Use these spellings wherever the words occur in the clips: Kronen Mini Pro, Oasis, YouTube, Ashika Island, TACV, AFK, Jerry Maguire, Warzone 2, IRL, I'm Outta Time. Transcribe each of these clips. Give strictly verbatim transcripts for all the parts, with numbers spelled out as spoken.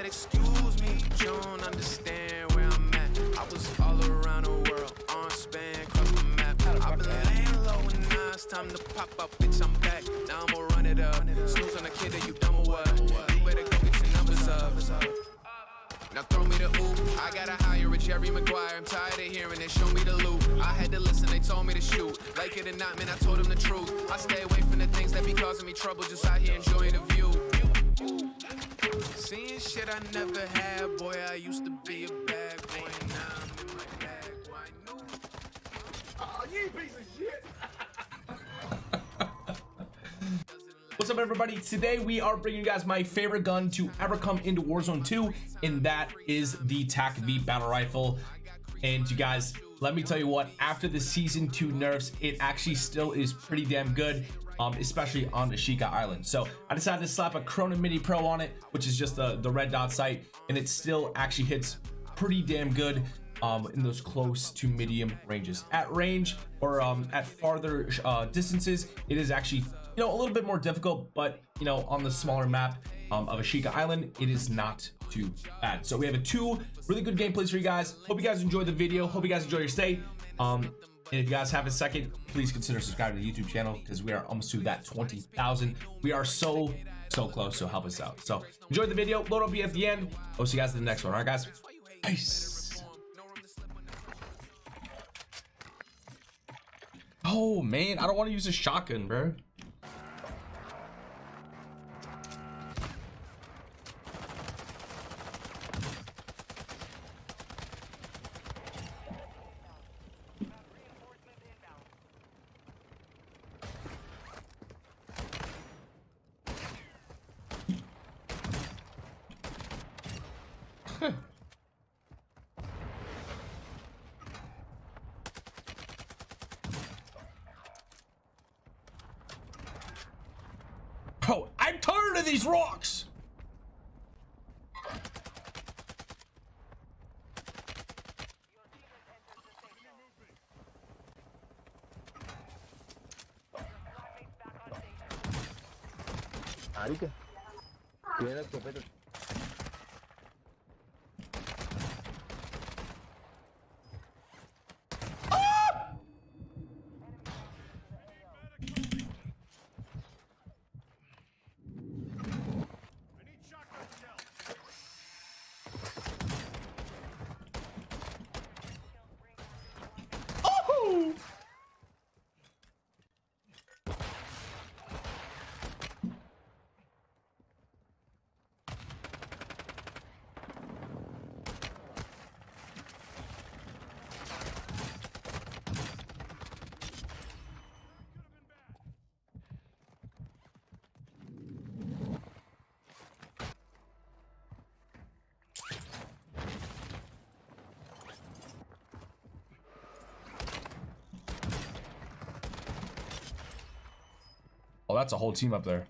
said, excuse me, you don't understand where I'm at. I was all around the world, on span, cross the map. I've been laying low and now it's time to pop up, bitch, I'm back. Now I'ma run it up. Snooze on the kid that you dumb or what? You better go get your numbers up. Now throw me the oop, I gotta hire a Jerry Maguire. I'm tired of hearing it, show me the loop. I had to listen, they told me to shoot. Like it or not, man, I told them the truth. I stay away from the things that be causing me trouble, just out here enjoying the view. Seeing shit I never had, boy, I used to be a bad boy. Now I'm in my bag, why no? Oh, you piece of shit! What's up, everybody? Today we are bringing you guys my favorite gun to ever come into Warzone two, and that is the T A C V battle rifle. And you guys, let me tell you what, after the season two nerfs, it actually still is pretty damn good, um especially on Ashika Island. So I decided to slap a Kronen Mini Pro on it, which is just the the red dot sight, and it still actually hits pretty damn good um in those close to medium ranges. At range or um at farther uh distances, it is actually, you know, a little bit more difficult, but you know, on the smaller map um, of Ashika Island, it is not too bad. So we have a two really good gameplays for you guys. Hope you guys enjoyed the video. Hope you guys enjoy your stay. Um, and if you guys have a second, please consider subscribing to the YouTube channel, because we are almost to that twenty thousand. We are so, so close, so help us out. So enjoy the video. Load will be at the end. I'll see you guys in the next one. All right, guys. Peace. Oh, man. I don't want to use a shotgun, bro. Bro, I'm tired of these rocks. Oh, that's a whole team up there.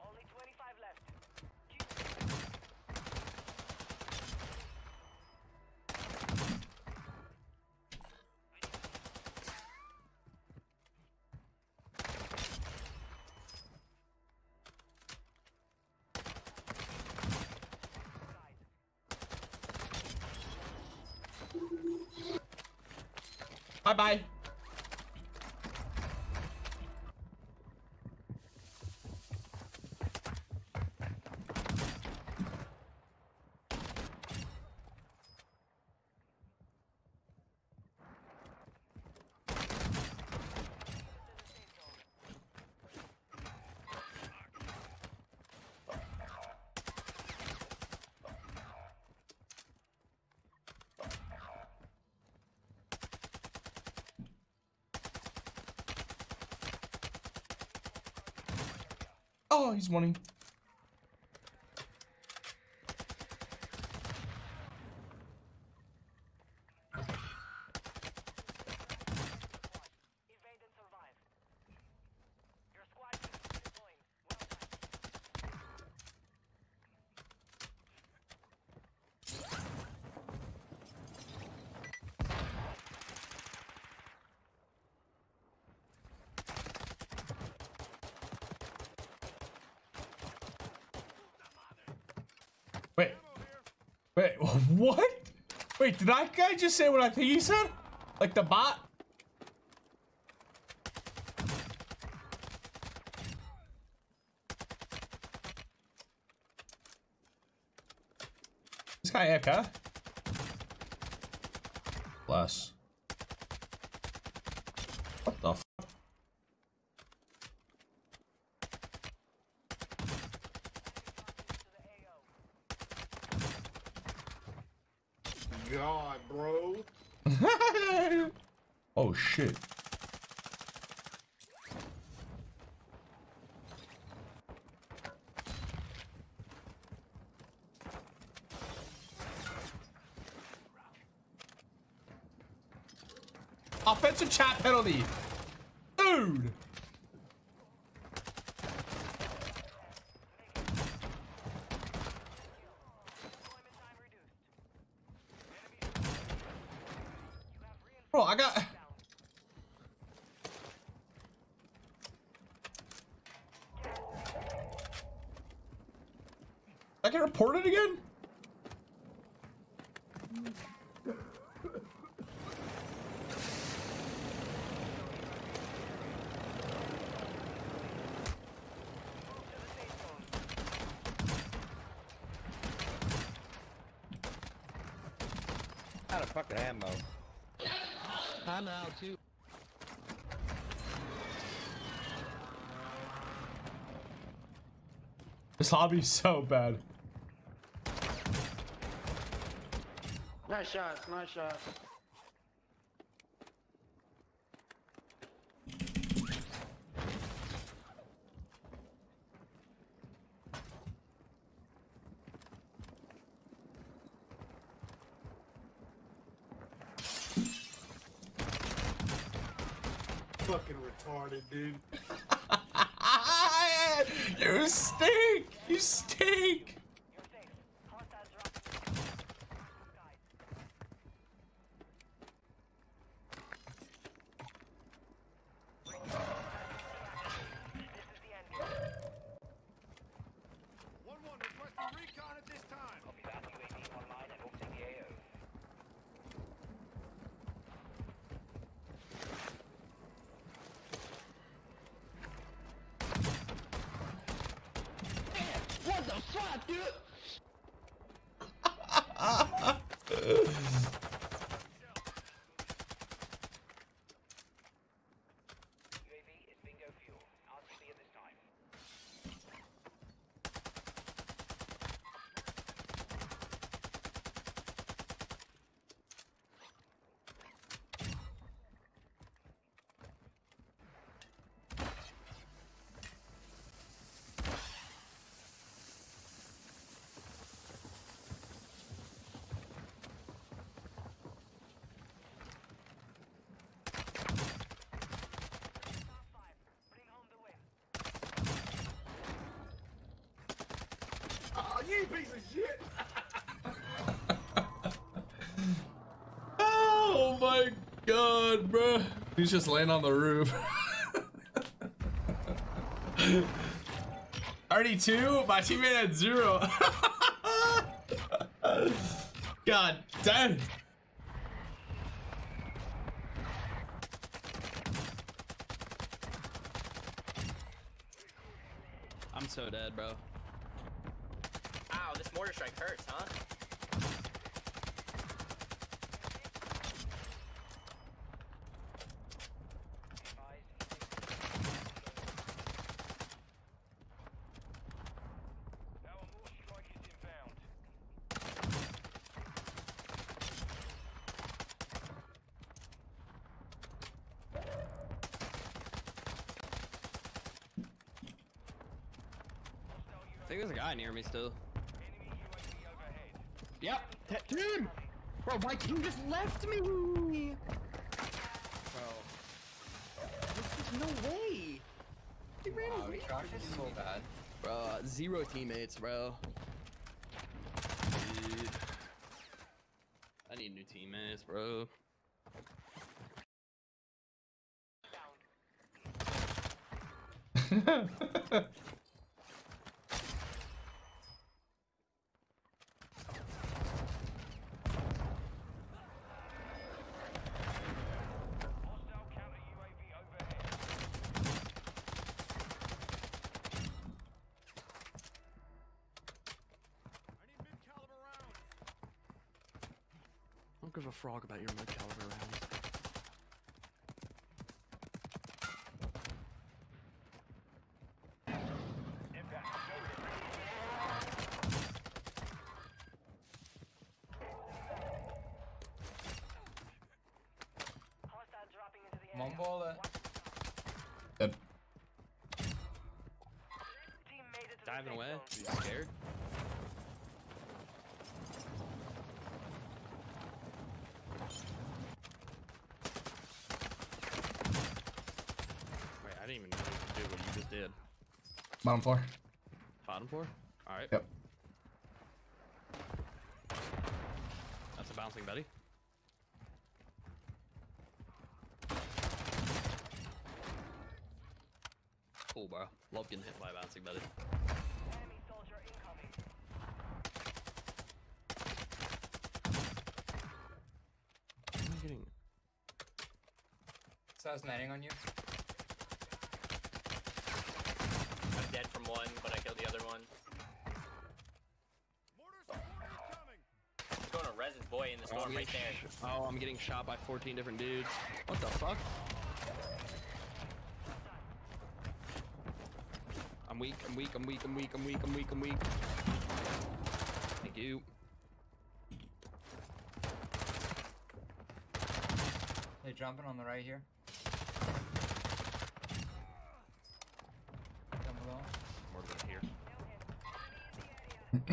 Only twenty-five left. Bye-bye. Oh, he's winning. Wait. Wait, what? Wait, did that guy just say what I think he said? Like the bot? This guy A F K? Bless. What the f? God, bro. Oh shit. Offensive chat penalty. Dude. Bro, I got... I can report it again? How the fuck the ammo? I'm out too. This lobby's so bad. Nice shots, nice shots. Fucking retarded, dude. You stink! You stink! You piece of shit! Oh my god, bro! He's just laying on the roof. Already two. My teammate had zero. God damn! I'm so dead, bro. This mortar strike hurts, huh? I think there's a guy near me still. Yep, dude! Bro, why you just left me? Bro. There's no way! He ran wow, away. Josh is so bad. Bro, zero teammates, bro. Dude. I need new teammates, bro. of a frog about your mid caliber rounds. Mongol. Dead. Diving away. Are you scared? Wait, I didn't even know what to do what you just did. Bottom floor. Bottom floor? Alright. Yep. That's a bouncing buddy. Cool, bro. Love getting hit by a bouncing buddy. Enemy soldier incoming. Am I getting? So I was netting on you. I'm dead from one, but I killed the other one. He's going to resin boy in the storm right there. Oh, I'm getting shot by fourteen different dudes. What the fuck? I'm weak, I'm weak, I'm weak, I'm weak, I'm weak, I'm weak, I'm weak. Thank you. They're jumping on the right here. Down below. More than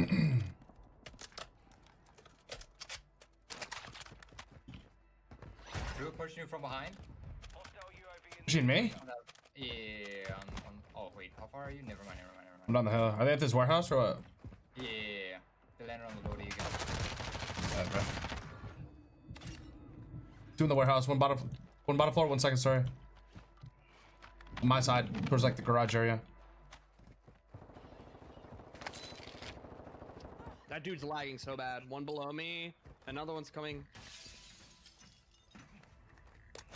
here. Drew pushing you from behind. Pushing me? Yeah, I'm, I'm, oh wait, how far are you? Never mind, never mind, never mind. I'm down the hill. Are they at this warehouse or what? Yeah, yeah, yeah. They landed on the loader again. Alright, bro. Two in the warehouse, one bottom, one bottom floor, one second story. On my side, towards like the garage area. That dude's lagging so bad. One below me, another one's coming.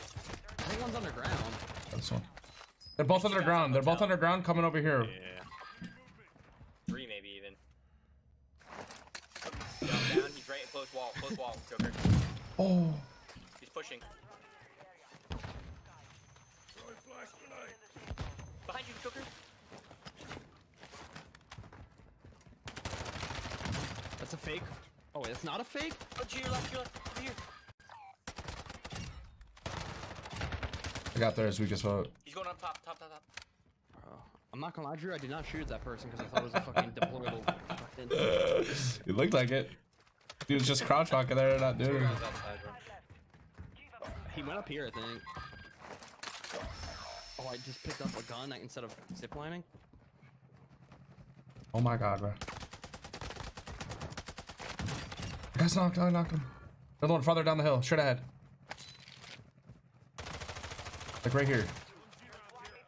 I think one's underground. That's one. They're both underground. They're both underground coming over here. Yeah. Three maybe even. Down, down. He's right at close wall. Close wall, Joker. Oh. He's pushing. Behind you, Joker. That's a fake. Oh wait, that's not a fake? Oh, to your left, to your left. Over here. I got there as we just vote. He's going up top, top, top, top. Bro, I'm not gonna lie, Drew. I did not shoot at that person because I thought it was a fucking deployable. Uh, it looked like it. He was just crouch hocking there and not doing it. He went up here, I think. Oh, I just picked up a gun instead of ziplining. Oh my god, bro. I got knocked. I knocked him. Another one farther down the hill, straight ahead. Like right here.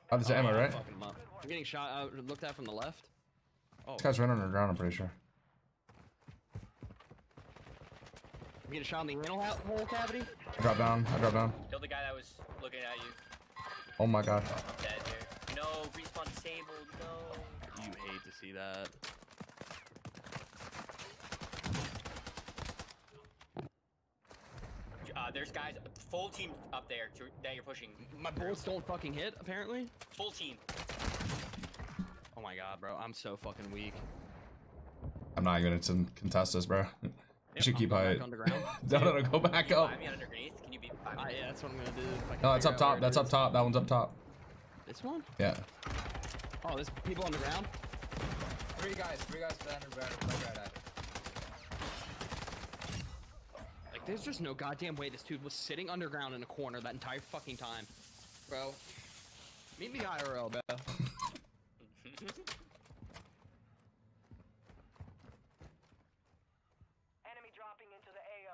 Oh, this is oh, ammo, right? I'm getting shot out, looked at from the left. Oh. This guy's right underground, I'm pretty sure. I'm getting shot in the renal hole cavity. I dropped down, I dropped down. Killed the guy that was looking at you. Oh my god. I'm dead here. No, respawn disabled, no. You hate to see that. Uh, there's guys, full team up there to, that you're pushing. My bullets don't fucking hit, apparently. Full team. Oh my god, bro. I'm so fucking weak. I'm not gonna contest this, bro. You yep, should I'm keep high. No, no, no, go back Can up. You me underneath? Can you beat five me? Uh, yeah, that's what I'm gonna do. If I can no, that's up top. That's up top. That one's up top. This one? Yeah. Oh, there's people on the ground? Three guys. Three guys that underground. There's just no goddamn way this dude was sitting underground in a corner that entire fucking time. Bro, meet me I R L, bro. Enemy dropping into the A O.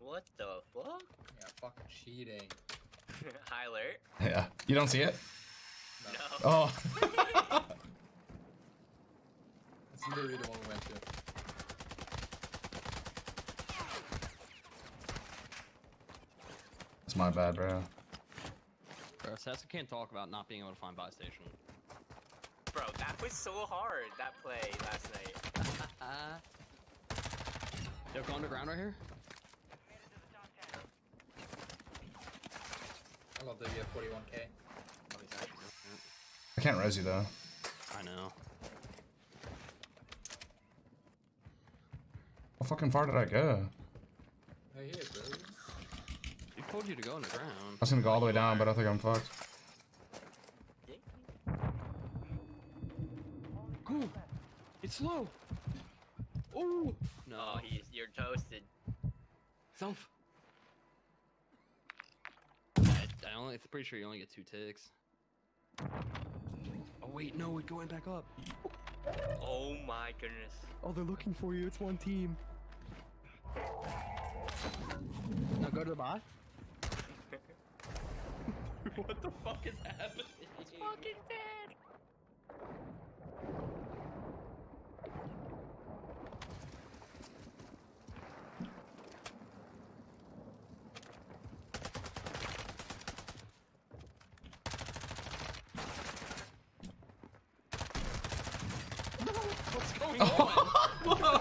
What the fuck? Yeah, fucking cheating. High alert. Yeah. You don't see it? No. Oh. That's literally the one we went to. It's my bad, bro. Bro, Sasa can't talk about not being able to find buy station. Bro, that was so hard, that play last night. Yo, go underground right here. I love that you have forty-one K. I can't res you though. I know. How fucking far did I go? I hit it, bro. He told you to go underground. I was gonna go all the way down, but I think I'm fucked. Cool. It's low. Oh. No, he's you're toasted. Self. I only, I'm pretty sure you only get two ticks. Oh wait, no, we're going back up. Oh my goodness. Oh, they're looking for you. It's one team. Now go to the bot. What the fuck is happening? It's fucking dead. Oh,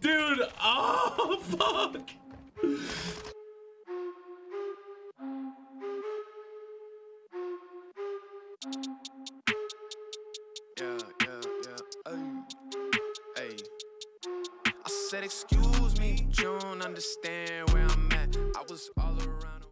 dude, oh fuck! Yeah, yeah, yeah. Hey, hey. I said, excuse me, you don't understand.